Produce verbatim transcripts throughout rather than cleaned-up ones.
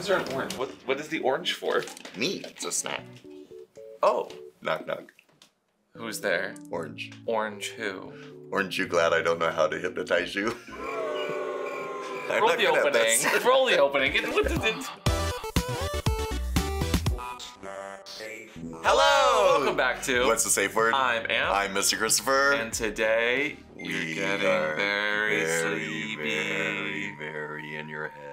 is there an orange? What, what is the orange for? Me. It's a snack. Oh. Knock, knock. Who's there? Orange. Orange who? Orange, you glad I don't know how to hypnotize you? I'm roll, not the roll the opening. Roll the opening. What is it? Hello! Welcome back to What's the Safe Word? I'm Amp. I'm Mister Christopher. And today, you're we getting very, very sleepy. Very, very in your head.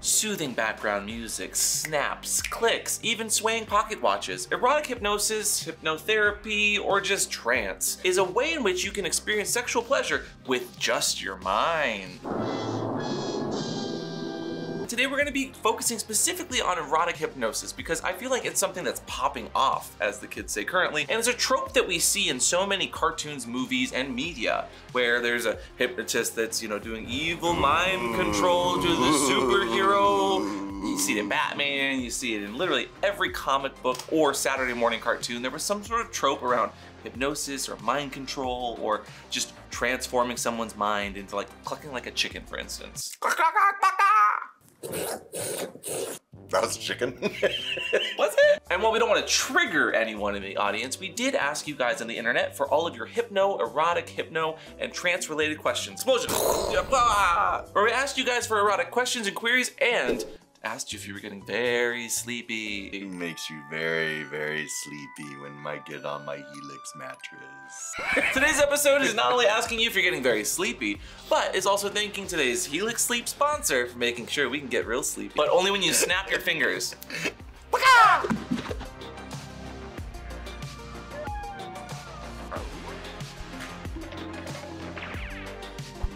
Soothing background music, snaps, clicks, even swaying pocket watches, erotic hypnosis, hypnotherapy, or just trance is a way in which you can experience sexual pleasure with just your mind. Today we're going to be focusing specifically on erotic hypnosis because I feel like it's something that's popping off, as the kids say currently, and it's a trope that we see in so many cartoons, movies, and media where there's a hypnotist that's, you know, doing evil mind control to the superhero. You see it in Batman, you see it in literally every comic book or Saturday morning cartoon. There was some sort of trope around hypnosis or mind control or just transforming someone's mind into, like, clucking like a chicken, for instance. That was a chicken. Was it? And while we don't want to trigger anyone in the audience, we did ask you guys on the internet for all of your hypno, erotic, hypno, and trance-related questions. Where we asked you guys for erotic questions and queries and asked you if you were getting very sleepy. It makes you very, very sleepy when I get on my Helix mattress. Today's episode is not only asking you if you're getting very sleepy, but it's also thanking today's Helix Sleep sponsor for making sure we can get real sleepy. But only when you snap your fingers.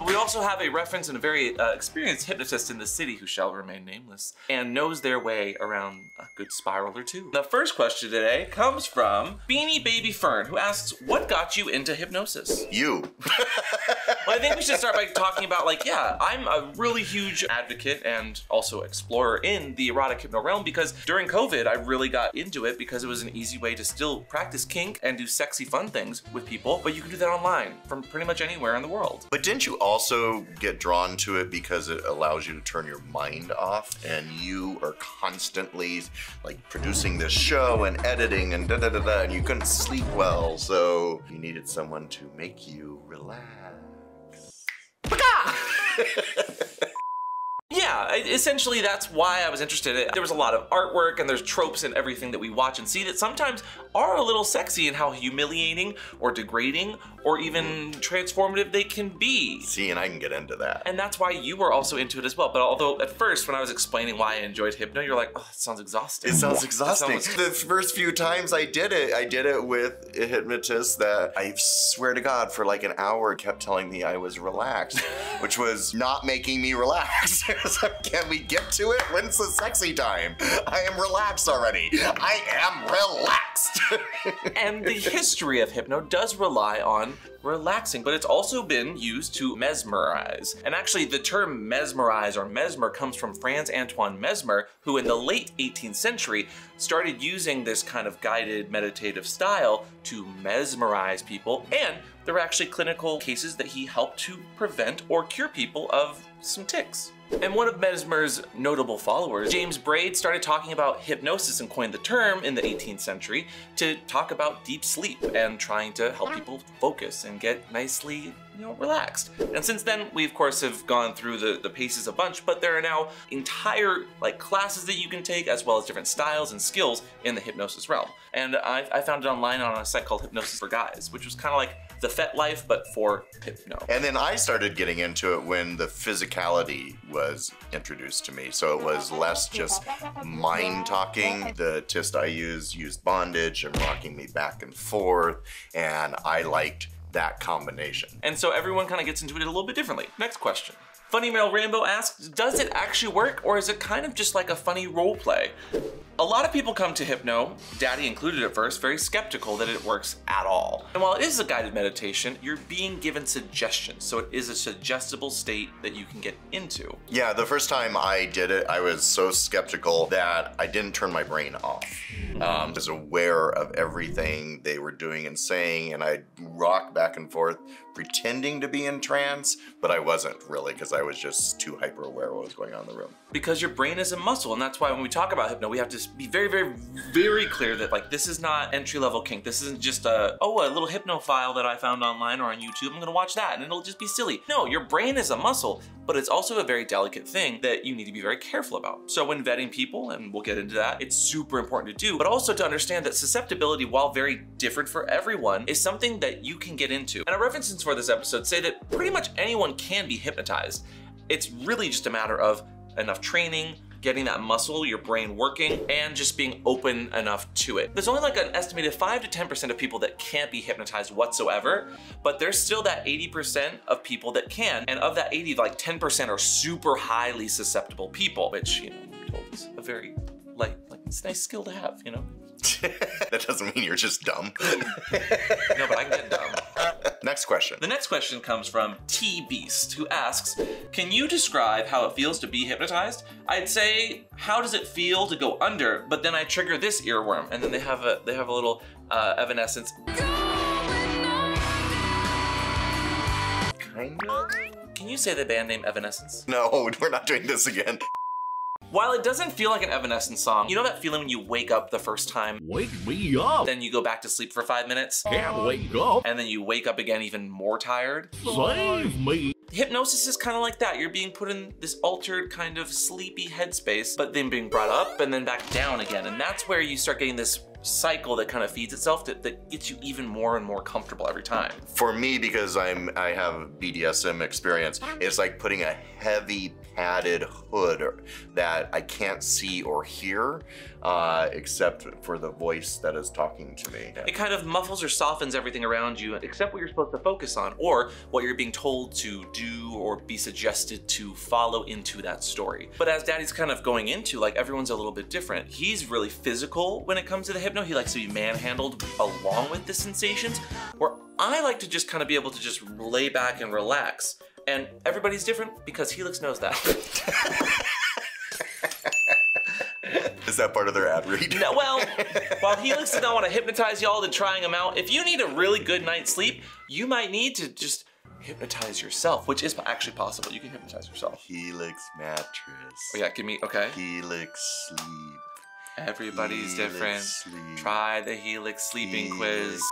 We also have a reference and a very uh, experienced hypnotist in the city who shall remain nameless and knows their way around a good spiral or two. The first question today comes from Beanie Baby Fern, who asks, what got you into hypnosis? You. Well, I think we should start by talking about, like, yeah, I'm a really huge advocate and also explorer in the erotic hypno realm because during COVID, I really got into it because it was an easy way to still practice kink and do sexy fun things with people, but you can do that online from pretty much anywhere in the world. But didn't you all also get drawn to it because it allows you to turn your mind off and you are constantly, like, producing this show and editing and da da da da, and you couldn't sleep well, so you needed someone to make you relax. Yeah, essentially that's why I was interested. There was a lot of artwork and there's tropes in everything that we watch and see that sometimes are a little sexy in how humiliating or degrading or even transformative they can be. See, and I can get into that. And that's why you were also into it as well. But although at first when I was explaining why I enjoyed hypno, you're like, oh, that sounds exhausting. It sounds exhausting. Sounds the first few times I did it, I did it with a hypnotist that I swear to God for like an hour kept telling me I was relaxed, which was not making me relax. Can we get to it? When's the sexy time? I am relaxed already. I am relaxed. And the history of hypno does rely on relaxing, but it's also been used to mesmerize. And actually the term mesmerize or mesmer comes from Franz Anton Mesmer, who in the late eighteenth century started using this kind of guided meditative style to mesmerize people. And there were actually clinical cases that he helped to prevent or cure people of some tics. And one of Mesmer's notable followers, James Braid, started talking about hypnosis and coined the term in the eighteenth century to talk about deep sleep and trying to help people focus and get nicely, you know, relaxed. And since then, we of course have gone through the, the paces a bunch, but there are now entire, like, classes that you can take as well as different styles and skills in the hypnosis realm. And I, I found it online on a site called Hypnosis for Guys, which was kind of like the FetLife, but for hypno. And then I started getting into it when the physicality was introduced to me. So it was less just mind talking. The tist I used used bondage and rocking me back and forth, and I liked that combination. And so everyone kind of gets into it a little bit differently. Next question. Funny Mail Rainbow asks, does it actually work or is it kind of just like a funny role play? A lot of people come to hypno, daddy included at first, very skeptical that it works at all. And while it is a guided meditation, you're being given suggestions. So it is a suggestible state that you can get into. Yeah, the first time I did it, I was so skeptical that I didn't turn my brain off. Um, I was aware of everything they were doing and saying, and I'd rock back and forth pretending to be in trance, but I wasn't really because I I was just too hyper aware of what was going on in the room. Because your brain is a muscle, and that's why when we talk about hypno, we have to be very, very, very clear that like this is not entry-level kink. This isn't just a, oh, a little hypno file that I found online or on YouTube, I'm gonna watch that and it'll just be silly. No, your brain is a muscle, but it's also a very delicate thing that you need to be very careful about. So when vetting people, and we'll get into that, it's super important to do, but also to understand that susceptibility, while very different for everyone, is something that you can get into. And our references for this episode say that pretty much anyone can be hypnotized. It's really just a matter of enough training, getting that muscle, your brain working, and just being open enough to it. There's only like an estimated five to ten percent of people that can't be hypnotized whatsoever, but there's still that eighty percent of people that can, and of that eighty, like ten percent are super highly susceptible people, which, you know, I'm told is a very, like, like, it's a nice skill to have, you know? That doesn't mean you're just dumb. No, but I can get dumb. Next question. The next question comes from T Beast, who asks, can you describe how it feels to be hypnotized? I'd say, how does it feel to go under, but then I trigger this earworm, and then they have a, they have a little uh, Evanescence. Kind of? Can you say the band name Evanescence? No, we're not doing this again. While it doesn't feel like an Evanescence song, you know that feeling when you wake up the first time? Wake me up! Then you go back to sleep for five minutes. Can't wake up! And then you wake up again even more tired. Save me! Hypnosis is kind of like that. You're being put in this altered kind of sleepy headspace, but then being brought up and then back down again. And that's where you start getting this cycle that kind of feeds itself, that, that gets you even more and more comfortable every time. For me, because I'm I have B D S M experience, it's like putting a heavy padded hood that I can't see or hear, uh, except for the voice that is talking to me. It kind of muffles or softens everything around you, except what you're supposed to focus on, or what you're being told to do or be suggested to follow into that story. But as Daddy's kind of going into, like, everyone's a little bit different. He's really physical when it comes to the hypno. He likes to be manhandled along with the sensations, where I like to just kind of be able to just lay back and relax. And everybody's different because Helix knows that. Is that part of their ad read? No, well, while Helix does not want to hypnotize y'all to trying them out, if you need a really good night's sleep, you might need to just hypnotize yourself, which is actually possible. You can hypnotize yourself. Helix mattress. Oh yeah, give me, okay. Helix sleep. Everybody's Helix different. Sleep. Try the Helix sleeping Helix. quiz.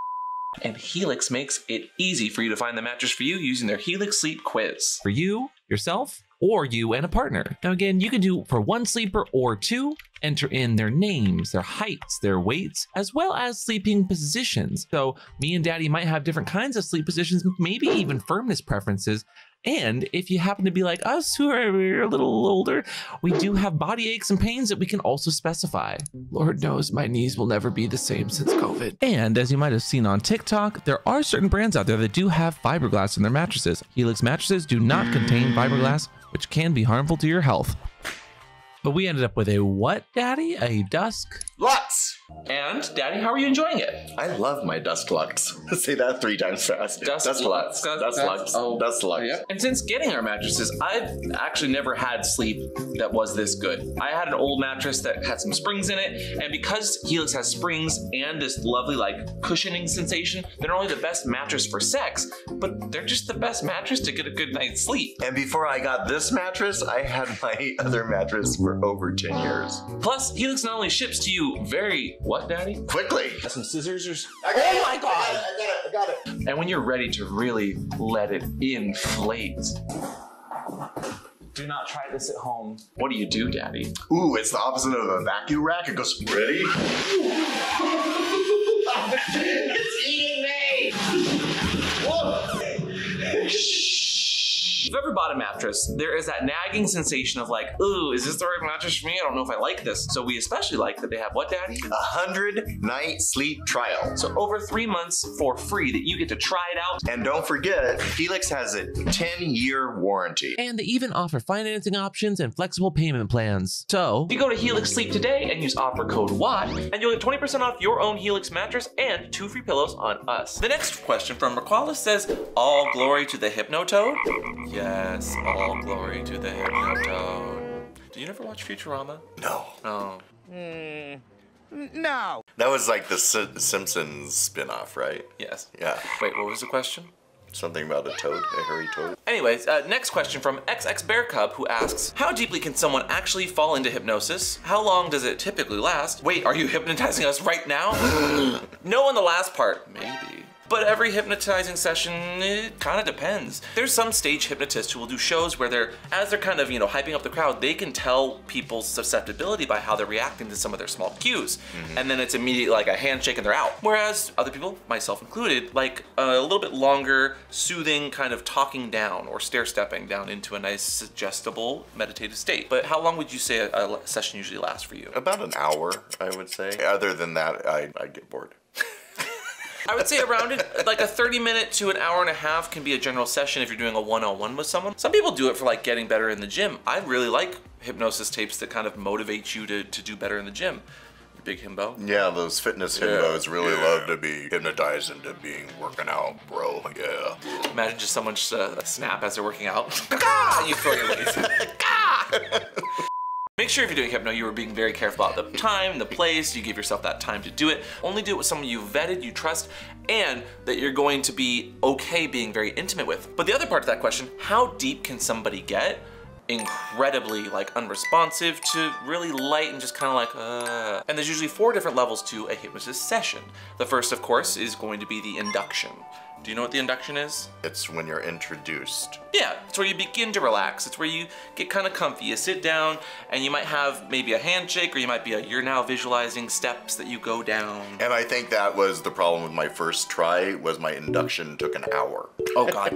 And Helix makes it easy for you to find the mattress for you using their Helix Sleep quiz. For you, yourself, or you and a partner. Now again, you can do for one sleeper or two, enter in their names, their heights, their weights, as well as sleeping positions. So me and Daddy might have different kinds of sleep positions, maybe even firmness preferences. And if you happen to be like us who are a little older, we do have body aches and pains that we can also specify. Lord knows my knees will never be the same since COVID. And as you might have seen on TikTok, there are certain brands out there that do have fiberglass in their mattresses. Helix mattresses do not contain fiberglass, which can be harmful to your health. But we ended up with a what, Daddy? A Dust Lux. And Daddy, how are you enjoying it? I love my Dust Lux. Say that three times fast. Dust, Dust Lux. Dust, Dust Lux. Oh, Dust Lux. Yep. And since getting our mattresses, I've actually never had sleep that was this good. I had an old mattress that had some springs in it, and because Helix has springs and this lovely like cushioning sensation, they're not only the best mattress for sex, but they're just the best mattress to get a good night's sleep. And before I got this mattress, I had my other mattress for over ten years. Plus, Helix not only ships to you very, what, Daddy? Quickly. Got some scissors or something? Oh my God. I got it, I got it. And when you're ready to really let it inflate. Do not try this at home. What do you do, Daddy? Ooh, it's the opposite of a vacuum rack. It goes, ready? It's eating me. Whoa. Shh. If you've ever bought a mattress, there is that nagging sensation of like, ooh, is this the right mattress for me? I don't know if I like this. So we especially like that they have what, Daddy? A hundred night sleep trial. So over three months for free that you get to try it out. And don't forget, Helix has a ten year warranty. And they even offer financing options and flexible payment plans. So if you go to Helix Sleep today and use offer code WAT, and you'll get twenty percent off your own Helix mattress and two free pillows on us. The next question from Marqualis says, all glory to the Hypnotoad? Yes, all glory to the Hypnotoad. Do you never watch Futurama? No. No. Mm, no. That was like the S Simpsons spin-off, right? Yes. Yeah. Wait, what was the question? Something about a toad, a hairy toad. Anyways, uh, next question from XXBearCub, who asks, how deeply can someone actually fall into hypnosis? How long does it typically last? Wait, are you hypnotizing us right now? No on the last part, maybe. But every hypnotizing session, it kind of depends. There's some stage hypnotists who will do shows where they're, as they're kind of, you know, hyping up the crowd, they can tell people's susceptibility by how they're reacting to some of their small cues. Mm-hmm. And then it's immediately like a handshake and they're out. Whereas other people, myself included, like a little bit longer, soothing kind of talking down or stair-stepping down into a nice, suggestible meditative state. But how long would you say a, a session usually lasts for you? About an hour, I would say. Other than that, I, I get bored. I would say around it, like a thirty minute to an hour and a half can be a general session if you're doing a one-on-one with someone. Some people do it for like getting better in the gym. I really like hypnosis tapes that kind of motivate you to, to do better in the gym. Big himbo. Yeah, those fitness himbos yeah. really yeah. love to be hypnotized into being working out, bro. Yeah. Imagine just someone just uh, snap as they're working out. And you throw your legs. Make sure if you're doing hypno, you are being very careful about the time, the place, you give yourself that time to do it. Only do it with someone you vetted, you trust, and that you're going to be okay being very intimate with. But the other part of that question, how deep can somebody get? Incredibly like unresponsive to really light and just kind of like uh. And there's usually four different levels to a hypnosis session. The first, of course, is going to be the induction. Do you know what the induction is? It's when you're introduced. Yeah, it's where you begin to relax. It's where you get kind of comfy. You sit down and you might have maybe a handshake or you might be a, you're now visualizing steps that you go down. And I think that was the problem with my first try was my induction took an hour. Oh God.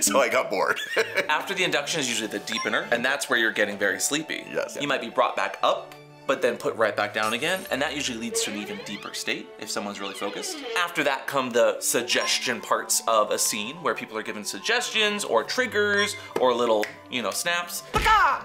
So I got bored. After the induction is usually the deepener, and that's where you're getting very sleepy. Yes. You might be brought back up, but then put right back down again, and that usually leads to an even deeper state if someone's really focused. After that come the suggestion parts of a scene where people are given suggestions or triggers or little, you know, snaps. Paka!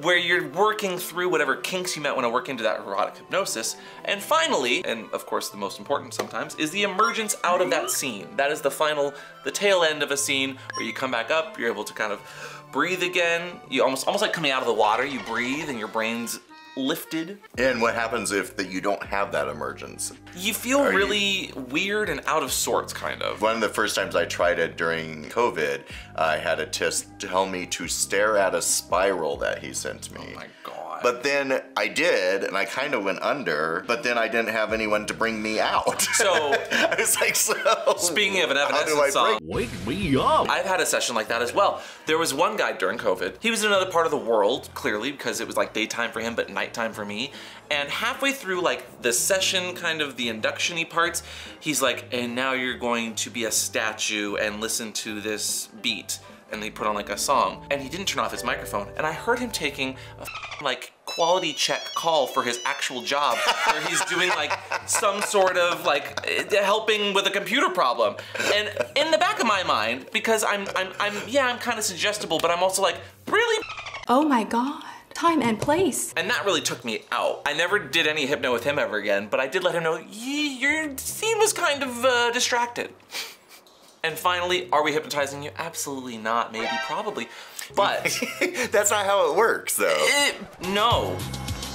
Where you're working through whatever kinks you might want to work into that erotic hypnosis. And finally, and of course the most important sometimes, is the emergence out of that scene. That is the final, the tail end of a scene where you come back up, you're able to kind of breathe again. You almost, almost like coming out of the water, you breathe and your brain's lifted. And what happens if that you don't have that emergence? You feel Are really you... weird and out of sorts, kind of. One of the first times I tried it during COVID, I had a test tell me to stare at a spiral that he sent me. Oh my God. But then I did, and I kind of went under, but then I didn't have anyone to bring me out. So, I was like, so. Speaking of an Evanescence song, wake me up. I've had a session like that as well. There was one guy during COVID, he was in another part of the world, clearly, because it was like daytime for him, but night time for me, and halfway through like the session, kind of the induction-y parts, he's like, and now you're going to be a statue and listen to this beat, and they put on like a song, and he didn't turn off his microphone, and I heard him taking a like quality check call for his actual job where he's doing like some sort of like helping with a computer problem. And in the back of my mind, because I'm, I'm, I'm yeah, I'm kind of suggestible, but I'm also like, really? Oh my God. Time and place. And that really took me out. I never did any hypno with him ever again, but I did let him know, your scene was kind of uh, distracted. And finally, are we hypnotizing you? Absolutely not, maybe, probably. But that's not how it works, though. It, no.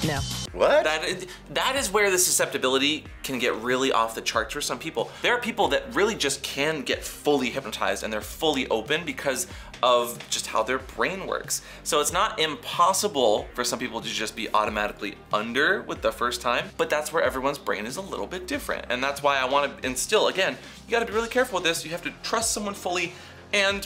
No. What? That, that is where the susceptibility can get really off the charts for some people. There are people that really just can get fully hypnotized and they're fully open because of just how their brain works. So it's not impossible for some people to just be automatically under with the first time, but that's where everyone's brain is a little bit different. And that's why I want to instill, again, you gotta be really careful with this. You have to trust someone fully, and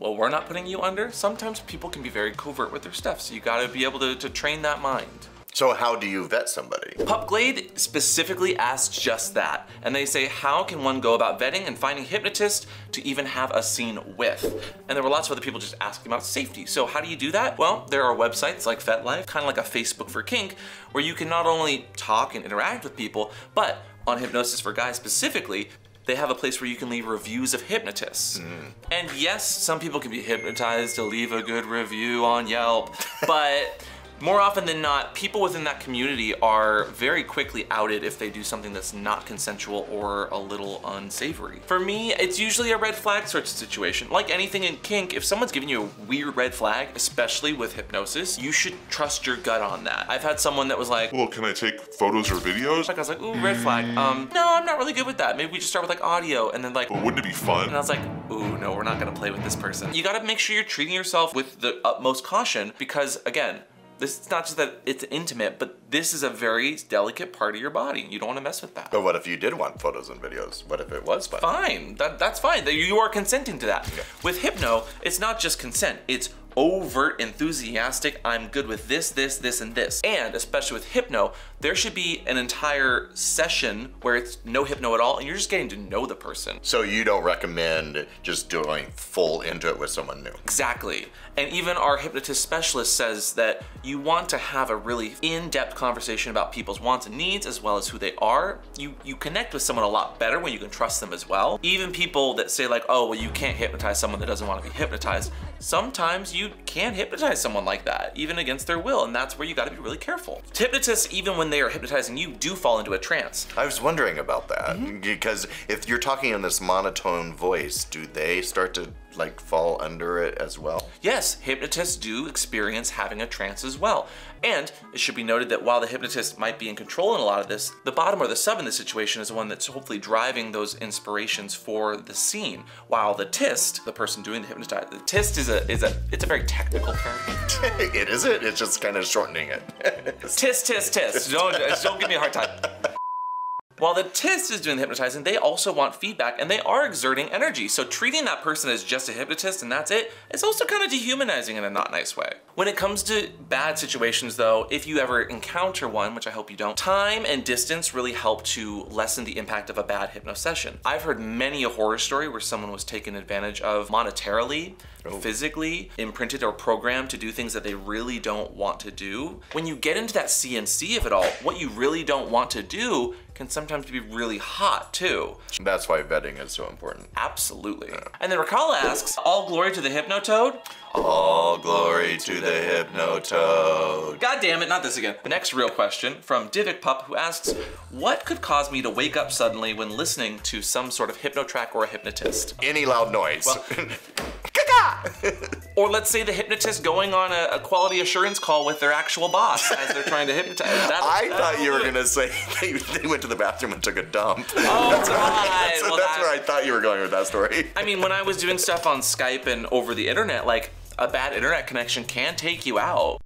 well, we're not putting you under. Sometimes people can be very covert with their stuff, so you gotta be able to, to train that mind. So how do you vet somebody? PubGlade specifically asks just that. And they say, how can one go about vetting and finding hypnotists to even have a scene with? And there were lots of other people just asking about safety. So how do you do that? Well, there are websites like FetLife, kind of like a Facebook for kink, where you can not only talk and interact with people, but on Hypnosis for Guys specifically, they have a place where you can leave reviews of hypnotists. Mm. And yes, some people can be hypnotized to leave a good review on Yelp, but more often than not, people within that community are very quickly outed if they do something that's not consensual or a little unsavory. For me, it's usually a red flag sort of situation. Like anything in kink, if someone's giving you a weird red flag, especially with hypnosis, you should trust your gut on that. I've had someone that was like, well, can I take photos or videos? Like I was like, ooh, red flag. Um, no, I'm not really good with that. Maybe we just start with like audio, and then like, well, wouldn't it be fun? And I was like, ooh, no, we're not gonna play with this person. You gotta make sure you're treating yourself with the utmost caution, because again, this is not just that it's intimate, but this is a very delicate part of your body. You don't want to mess with that. But what if you did want photos and videos? What if it was fun? Fine, that, that's fine. You are consenting to that. Okay. With hypno, it's not just consent. It's overt, enthusiastic, I'm good with this, this, this, and this. And especially with hypno, there should be an entire session where it's no hypno at all, and you're just getting to know the person. So you don't recommend just doing full into it with someone new? Exactly. And even our hypnotist specialist says that you want to have a really in-depth conversation about people's wants and needs, as well as who they are. You, you connect with someone a lot better when you can trust them as well. Even people that say like, oh, well, you can't hypnotize someone that doesn't want to be hypnotized. Sometimes you can't hypnotize someone like that, even against their will, and that's where you gotta be really careful. Hypnotists, even when they are hypnotizing you, do fall into a trance. I was wondering about that, mm-hmm. because if you're talking in this monotone voice, do they start to like fall under it as well? Yes, hypnotists do experience having a trance as well. And it should be noted that while the hypnotist might be in control in a lot of this, the bottom or the sub in this situation is the one that's hopefully driving those inspirations for the scene. While the tist, the person doing the hypnotize, the tist is a, is a, it's a very technical term. It is it, it's just kind of shortening it. Tist, tist, tist, don't, don't give me a hard time. While the tist is doing the hypnotizing, they also want feedback and they are exerting energy. So treating that person as just a hypnotist and that's it, it's also kind of dehumanizing in a not nice way. When it comes to bad situations though, if you ever encounter one, which I hope you don't, time and distance really help to lessen the impact of a bad hypno session. I've heard many a horror story where someone was taken advantage of monetarily, oh. physically, imprinted or programmed to do things that they really don't want to do. When you get into that C N C of it all, what you really don't want to do can sometimes be really hot too. That's why vetting is so important. Absolutely. Yeah. And then Rakala asks, all glory to the Hypnotoad? All glory to the Hypnotoad. God damn it, not this again. The next real question from Divik Pup, who asks, what could cause me to wake up suddenly when listening to some sort of hypno track or a hypnotist? Any loud noise. Well, or let's say the hypnotist going on a, a quality assurance call with their actual boss as they're trying to hypnotize. That, I that thought you were gonna say they, they went to the bathroom and took a dump. Oh, that's right. I, that's well, that's that, where I thought you were going with that story. I mean, when I was doing stuff on Skype and over the internet, like a bad internet connection can take you out.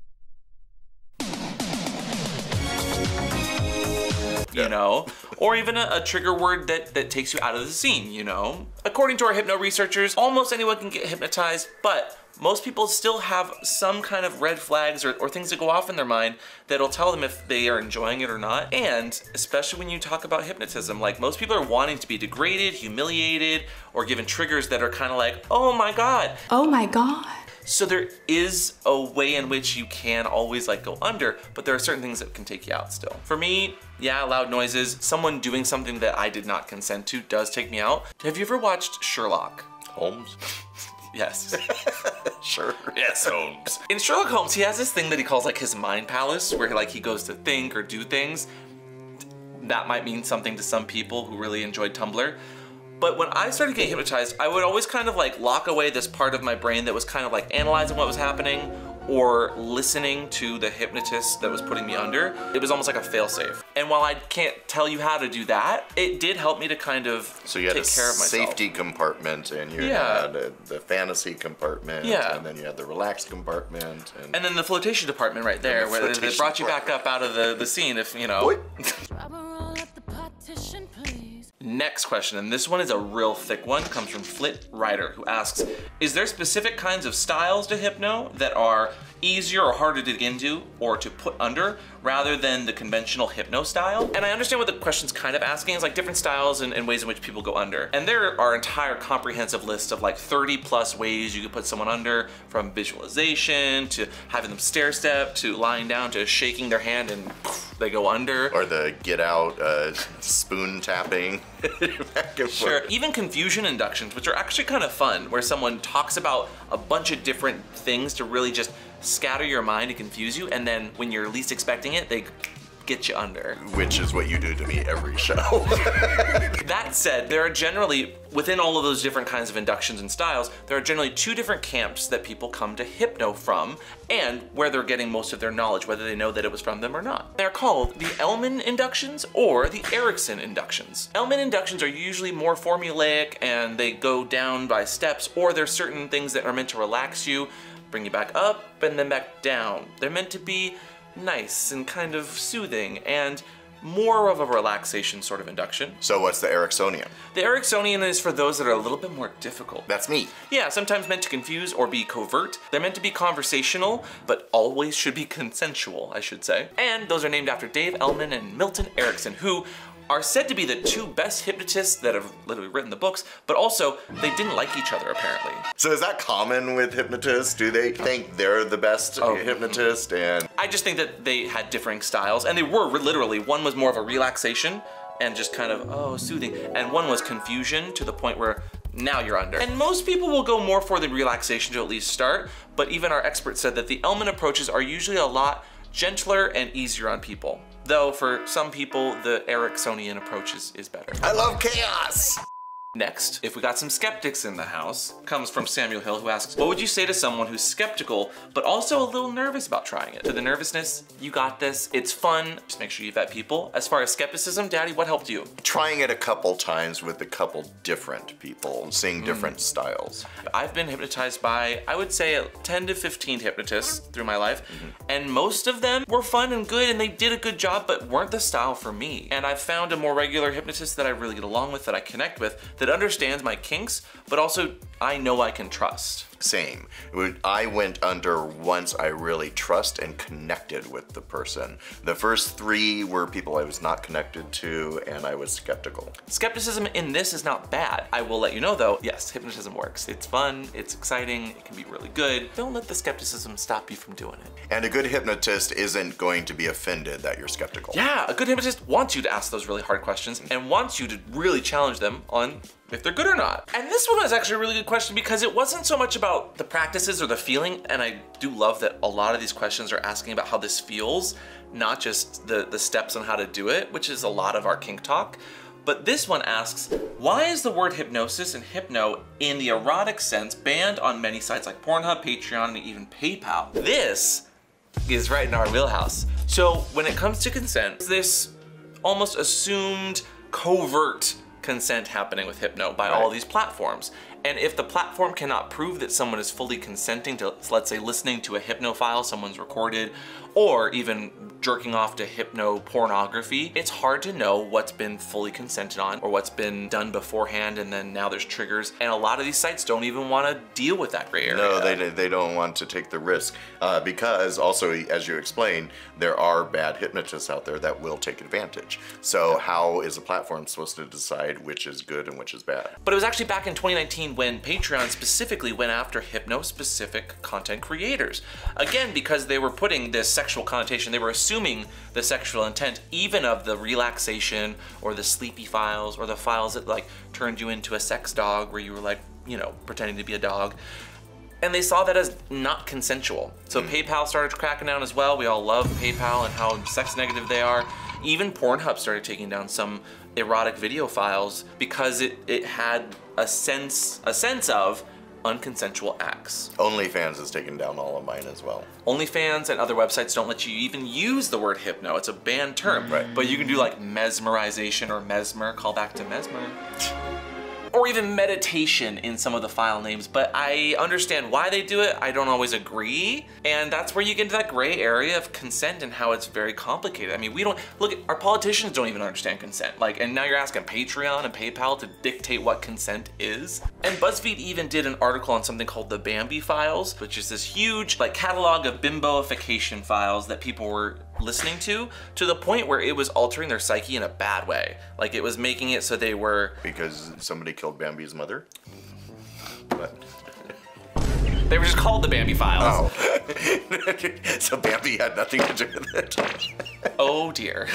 You yeah. know, or even a, a trigger word that, that takes you out of the scene, you know? According to our hypno researchers, almost anyone can get hypnotized, but most people still have some kind of red flags or, or things that go off in their mind that'll tell them if they are enjoying it or not. And especially when you talk about hypnotism, like most people are wanting to be degraded, humiliated, or given triggers that are kind of like, oh my God. Oh my God. So there is a way in which you can always like go under, but there are certain things that can take you out still. For me, yeah, loud noises, someone doing something that I did not consent to does take me out. Have you ever watched Sherlock Holmes? Yes. Sure. Yes, Holmes. In Sherlock Holmes, he has this thing that he calls like his mind palace, where like he goes to think or do things. That might mean something to some people who really enjoyed Tumblr. But when I started getting hypnotized, I would always kind of like lock away this part of my brain that was kind of like analyzing what was happening or listening to the hypnotist that was putting me under. It was almost like a failsafe. And while I can't tell you how to do that, it did help me to kind of so you had take a care of myself. Safety compartment, and you yeah. had a, the fantasy compartment, yeah. and then you had the relaxed compartment, and, and then the flotation department right there, the where they brought you back up out of the, the scene, if you know. Next question, and this one is a real thick one, comes from Flit Rider, who asks, is there specific kinds of styles to hypno that are easier or harder to get into or to put under rather than the conventional hypno style? And I understand what the question's kind of asking is like different styles and, and ways in which people go under. And there are entire comprehensive lists of like thirty plus ways you could put someone under, from visualization to having them stair step to lying down to shaking their hand and poof, they go under. Or the Get Out uh, spoon tapping. Back and sure. Forth. Even confusion inductions, which are actually kind of fun, where someone talks about a bunch of different things to really just scatter your mind and confuse you, and then when you're least expecting it, they get you under. Which is what you do to me every show. That said, there are generally, within all of those different kinds of inductions and styles, there are generally two different camps that people come to hypno from and where they're getting most of their knowledge, whether they know that it was from them or not. They're called the Elman inductions or the Erickson inductions. Elman inductions are usually more formulaic and they go down by steps, or there's certain things that are meant to relax you, bring you back up and then back down. They're meant to be nice and kind of soothing and more of a relaxation sort of induction. So what's the Ericksonian? The Ericksonian is for those that are a little bit more difficult. That's me. Yeah, sometimes meant to confuse or be covert. They're meant to be conversational, but always should be consensual, I should say. And those are named after Dave Elman and Milton Erickson, who are said to be the two best hypnotists that have literally written the books, but also they didn't like each other apparently. So is that common with hypnotists? Do they think they're the best oh. hypnotist? And I just think that they had differing styles, and they were literally, one was more of a relaxation and just kind of, oh, soothing, and one was confusion to the point where now you're under. And most people will go more for the relaxation to at least start, but even our experts said that the Elman approaches are usually a lot gentler and easier on people. Though for some people, the Ericksonian approach is, is better. I love chaos! Next, if we got some skeptics in the house, comes from Samuel Hill, who asks, what would you say to someone who's skeptical, but also a little nervous about trying it? To the nervousness, you got this, it's fun. Just make sure you vet people. As far as skepticism, Daddy, what helped you? Trying it a couple times with a couple different people, seeing different mm. styles. I've been hypnotized by, I would say, ten to fifteen hypnotists through my life, mm-hmm. and most of them were fun and good, and they did a good job, but weren't the style for me. And I've found a more regular hypnotist that I really get along with, that I connect with, that understands my kinks, but also I know I can trust. Same. I went under once I really trust and connected with the person. The first three were people I was not connected to, and I was skeptical. Skepticism in this is not bad. I will let you know though, yes, hypnotism works. It's fun, it's exciting, it can be really good. Don't let the skepticism stop you from doing it. And a good hypnotist isn't going to be offended that you're skeptical. Yeah, a good hypnotist wants you to ask those really hard questions and wants you to really challenge them on if they're good or not. And this one was actually a really good question because it wasn't so much about the practices or the feeling, and I do love that a lot of these questions are asking about how this feels, not just the, the steps on how to do it, which is a lot of our kink talk. But this one asks, why is the word hypnosis and hypno in the erotic sense banned on many sites like Pornhub, Patreon, and even PayPal? This is right in our wheelhouse. So when it comes to consent, this almost assumed covert consent happening with hypno by all these platforms. And if the platform cannot prove that someone is fully consenting to, let's say, listening to a hypno file someone's recorded, or even jerking off to hypno pornography, it's hard to know what's been fully consented on or what's been done beforehand, and then now there's triggers. And a lot of these sites don't even want to deal with that gray area. No, they, they don't want to take the risk uh, because also, as you explained, there are bad hypnotists out there that will take advantage. So how is a platform supposed to decide which is good and which is bad? But it was actually back in twenty nineteen when Patreon specifically went after hypno-specific content creators. Again, because they were putting this sexual connotation, they were assuming the sexual intent even of the relaxation or the sleepy files or the files that like turned you into a sex dog where you were like, you know, pretending to be a dog. And they saw that as not consensual. So mm. PayPal started cracking down as well. We all love PayPal and how sex negative they are. Even Pornhub started taking down some erotic video files because it, it had a sense a sense of unconsensual acts. OnlyFans has taken down all of mine as well. OnlyFans and other websites don't let you even use the word hypno. It's a banned term, right? But you can do like mesmerization or mesmer, call back to Mesmer. Or even meditation in some of the file names, but I understand why they do it. I don't always agree. And that's where you get into that gray area of consent and how it's very complicated. I mean, we don't, look, our politicians don't even understand consent. Like, and now you're asking Patreon and PayPal to dictate what consent is. And BuzzFeed even did an article on something called the Bambi Files, which is this huge like catalog of bimboification files that people were listening to, to the point where it was altering their psyche in a bad way. Like it was making it so they were... Because somebody killed Bambi's mother? But... They were just called the Bambi Files. Oh. So Bambi had nothing to do with it. Oh dear.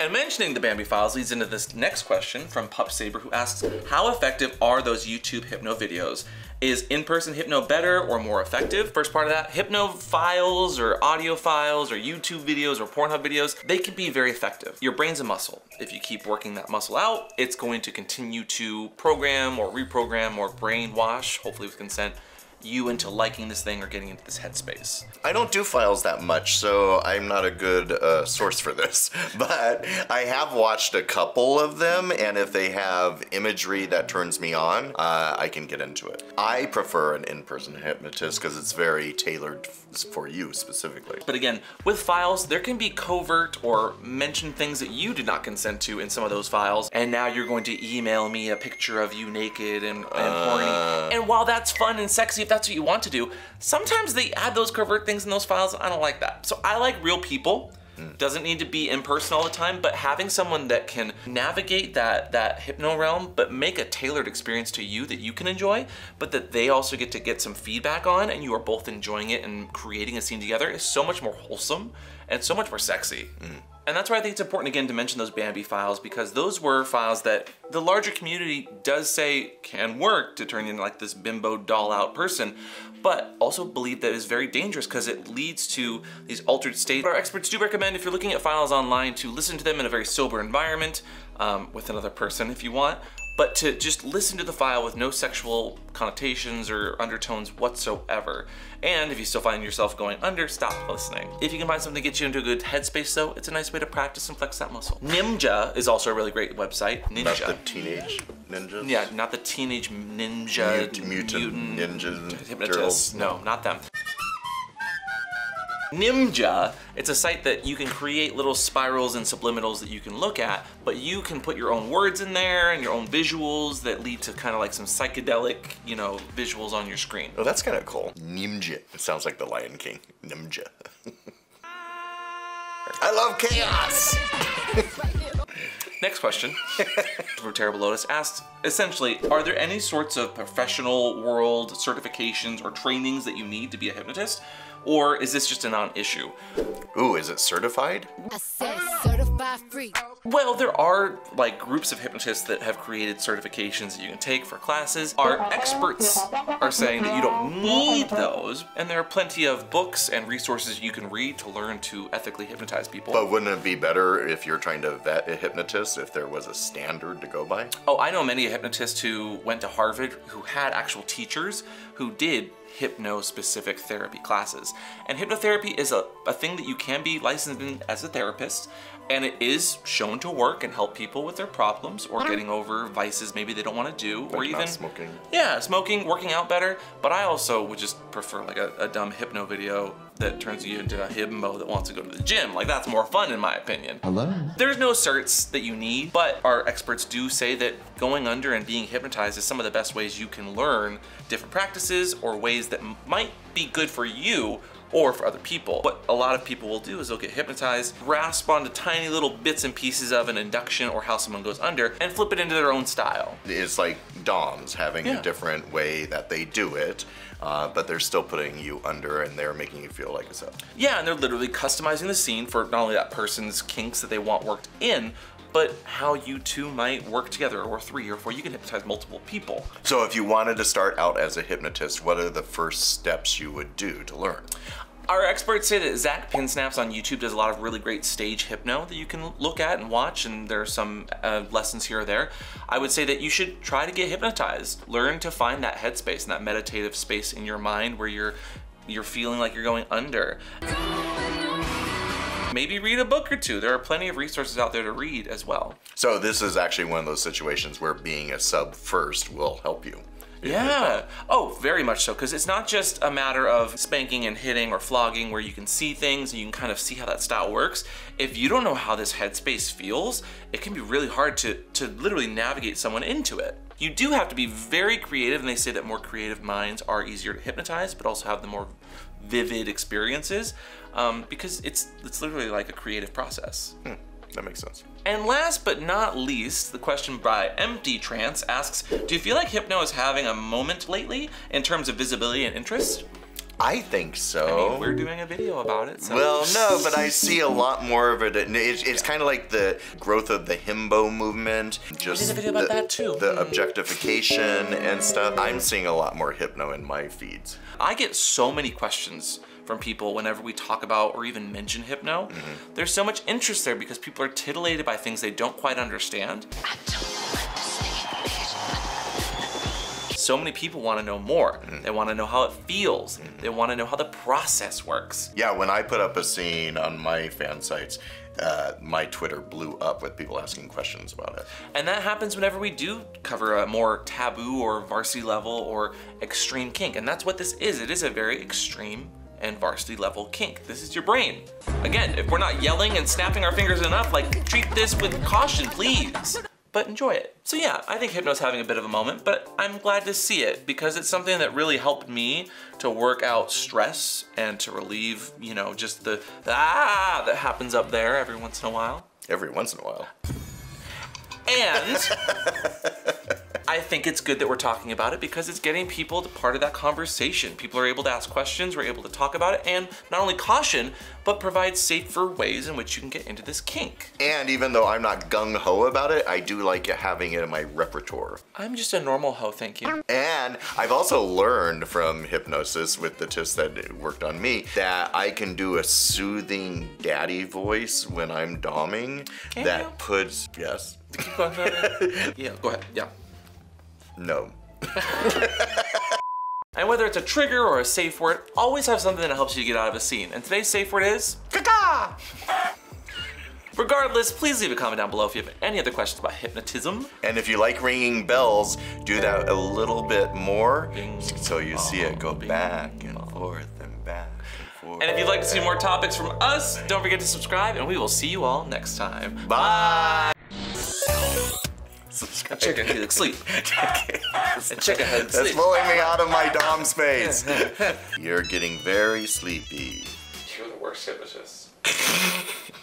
And mentioning the Bambi Files leads into this next question from Pup Saber, who asks, how effective are those YouTube hypno videos? Is in-person hypno better or more effective? First part of that, hypno files or audio files or YouTube videos or Pornhub videos, they can be very effective. Your brain's a muscle. If you keep working that muscle out, it's going to continue to program or reprogram or brainwash, hopefully with consent, you into liking this thing or getting into this headspace. I don't do files that much, so I'm not a good uh, source for this, but I have watched a couple of them, and if they have imagery that turns me on, uh, I can get into it. I prefer an in-person hypnotist because it's very tailored for you specifically. But again, with files, there can be covert or mention things that you did not consent to in some of those files, and now you're going to email me a picture of you naked and, and uh... horny. And while that's fun and sexy, that's what you want to do, sometimes they add those covert things in those files. I don't like that. So I like real people. Mm. Doesn't need to be in person all the time, but having someone that can navigate that that hypno realm, but make a tailored experience to you that you can enjoy, but that they also get to get some feedback on, and you are both enjoying it and creating a scene together, is so much more wholesome and so much more sexy. Mm. And that's why I think it's important again to mention those Bambi files, because those were files that the larger community does say can work to turn you into like this bimbo doll out person, but also believe that is very dangerous because it leads to these altered states. But our experts do recommend, if you're looking at files online, to listen to them in a very sober environment, um, with another person if you want, but to just listen to the file with no sexual connotations or undertones whatsoever. And if you still find yourself going under, stop listening. If you can find something to get you into a good headspace though, it's a nice way to practice and flex that muscle. NIMJA is also a really great website. Ninja. Not the teenage ninjas? Yeah, not the teenage ninja, Mut mutant, mutant ninjas, hypnotists. No, not them. NIMJA, it's a site that you can create little spirals and subliminals that you can look at, but you can put your own words in there and your own visuals that lead to kind of like some psychedelic, you know, visuals on your screen. Oh, that's kind of cool. NIMJA. It sounds like the Lion King. NIMJA. I love chaos! Next question from Terrible Lotus asks, essentially, are there any sorts of professional world certifications or trainings that you need to be a hypnotist? Or is this just a non-issue? Ooh, is it certified? I said certified free. Well, there are like groups of hypnotists that have created certifications that you can take for classes. Our experts are saying that you don't need those, and there are plenty of books and resources you can read to learn to ethically hypnotize people. But wouldn't it be better if you're trying to vet a hypnotist if there was a standard to go by? Oh, I know many hypnotists who went to Harvard who had actual teachers who did hypno-specific therapy classes. And hypnotherapy is a, a thing that you can be licensed in as a therapist, and it is shown to work and help people with their problems or getting over vices maybe they don't want to do, like or even smoking. Yeah, smoking, working out better. But I also would just prefer like a, a dumb hypno video that turns you into a himbo that wants to go to the gym. Like, that's more fun in my opinion. Hello. There's no certs that you need, but our experts do say that going under and being hypnotized is some of the best ways you can learn different practices or ways that might be good for you or for other people. What a lot of people will do is they'll get hypnotized, grasp onto tiny little bits and pieces of an induction or how someone goes under, and flip it into their own style. It's like DOMs having yeah. a different way that they do it, uh, but they're still putting you under and they're making you feel like a sub. Yeah, and they're literally customizing the scene for not only that person's kinks that they want worked in, but how you two might work together, or three or four. You can hypnotize multiple people. So if you wanted to start out as a hypnotist, what are the first steps you would do to learn? Our experts say that Zach Pinsnaps on YouTube does a lot of really great stage hypno that you can look at and watch, and there are some uh, lessons here or there. I would say that you should try to get hypnotized. Learn to find that headspace and that meditative space in your mind where you're, you're feeling like you're going under. Maybe read a book or two. There are plenty of resources out there to read as well. So this is actually one of those situations where being a sub first will help you. Yeah. Oh, very much so, because it's not just a matter of spanking and hitting or flogging where you can see things and you can kind of see how that style works. If you don't know how this headspace feels, it can be really hard to, to literally navigate someone into it. You do have to be very creative, and they say that more creative minds are easier to hypnotize, but also have the more vivid experiences, um, because it's, it's literally like a creative process. Hmm. that makes sense. And last but not least, the question by Empty Trance asks, do you feel like Hypno is having a moment lately in terms of visibility and interest? I think so. I mean, we're doing a video about it. So. Well, no, but I see a lot more of it. It's, it's yeah. kind of like the growth of the himbo movement. Just we did a video about the, that too. The objectification and stuff. I'm seeing a lot more Hypno in my feeds. I get so many questions from people whenever we talk about or even mention Hypno. Mm-hmm. There's so much interest there because people are titillated by things they don't quite understand. I don't So many people want to know more. Mm. They want to know how it feels. Mm. They want to know how the process works. Yeah, when I put up a scene on my fan sites, uh, my Twitter blew up with people asking questions about it. And that happens whenever we do cover a more taboo or varsity level or extreme kink. And that's what this is. It is a very extreme and varsity level kink. This is your brain. Again, if we're not yelling and snapping our fingers enough, like, treat this with caution, please. But enjoy it. So yeah, I think Hypno's having a bit of a moment, but I'm glad to see it because it's something that really helped me to work out stress and to relieve, you know, just the, the ah that happens up there every once in a while. Every once in a while. And I think it's good that we're talking about it because it's getting people to part of that conversation. People are able to ask questions, we're able to talk about it, and not only caution, but provide safer ways in which you can get into this kink. And even though I'm not gung-ho about it, I do like having it in my repertoire. I'm just a normal hoe, thank you. And I've also learned from hypnosis with the tips that it worked on me that I can do a soothing daddy voice when I'm domming can that you? puts, yes. Keep going, go ahead. Yeah, go ahead, yeah. No. And whether it's a trigger or a safe word, always have something that helps you get out of a scene. And today's safe word is caca! Regardless, please leave a comment down below if you have any other questions about hypnotism. And if you like ringing bells, do that a little bit more bing, so you bong, see it go bing, back and bong. forth and back and forth. And if you'd like to see more topics from us, don't forget to subscribe and we will see you all next time. Bye! Bye. Subscribe. Check out Helix Sleep. Check out Helix Sleep. That's pulling me out of my dom space. You're getting very sleepy. You're the worst hypnotist.